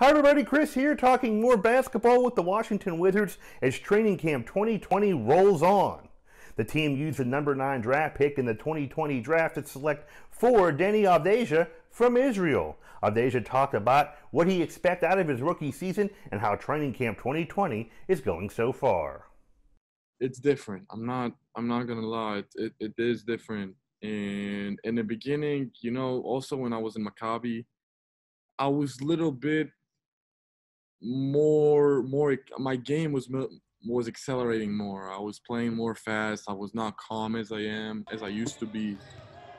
Hi everybody, Chris here talking more basketball with the Washington Wizards as training camp 2020 rolls on. The team used the number 9 draft pick in the 2020 draft to select forward Deni Avdija from Israel. Avdija talked about what he expects out of his rookie season and how training camp 2020 is going so far. It's different. I'm not gonna lie. It is different. And in the beginning, you know, also when I was in Maccabi, I was a little bit more my game was accelerating more. I was playing more fast. I was not calm as I used to be,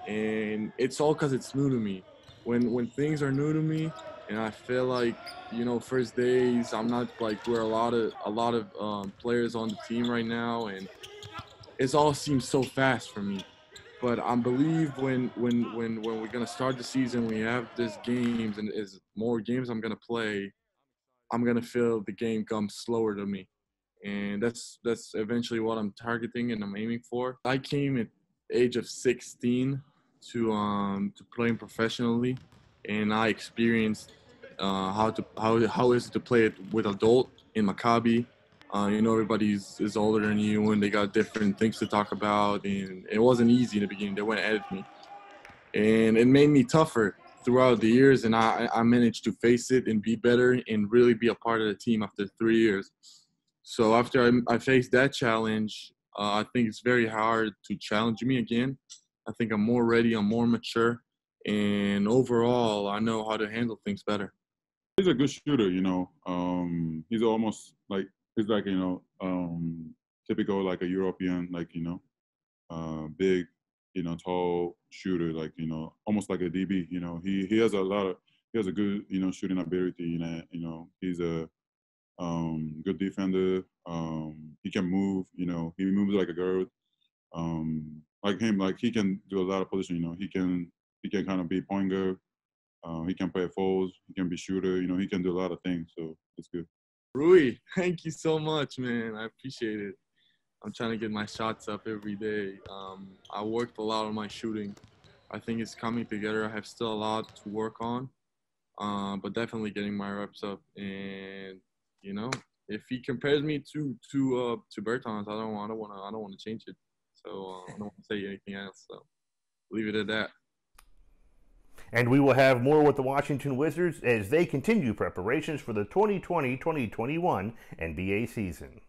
and it's all because it's new to me. When things are new to me, and I feel like, you know, first days I'm not like where a lot of players on the team right now, and it all seems so fast for me. But I believe when we're gonna start the season, we have these games, and as more games I'm gonna play, I'm gonna feel the game come slower to me, and that's eventually what I'm targeting and I'm aiming for. I came at the age of 16 to playing professionally, and I experienced how is it to play it with adult in Maccabi. You know, everybody's older than you, and they got different things to talk about, and it wasn't easy in the beginning. They went at me, and it made me tougher throughout the years, and I managed to face it and be better and really be a part of the team after 3 years. So after I faced that challenge, I think it's very hard to challenge me again. I think I'm more ready, I'm more mature, and overall, I know how to handle things better. He's a good shooter, you know. He's almost like you know, typical like a European, like, you know, big, you know, tall shooter, like, you know, almost like a DB. You know, he has a good, you know, shooting ability. You know, he's a good defender. He can move. You know, he moves like a guard. Like him, like he can do a lot of position. You know, he can kind of be point guard. He can play forwards. He can be shooter. You know, he can do a lot of things. So it's good. Rui, thank you so much, man. I appreciate it. I'm trying to get my shots up every day. I worked a lot on my shooting. I think it's coming together. I have still a lot to work on, but definitely getting my reps up. And you know, if he compares me to Bertans, I don't want to change it. So I don't want to say anything else. So leave it at that. And we will have more with the Washington Wizards as they continue preparations for the 2020-2021 NBA season.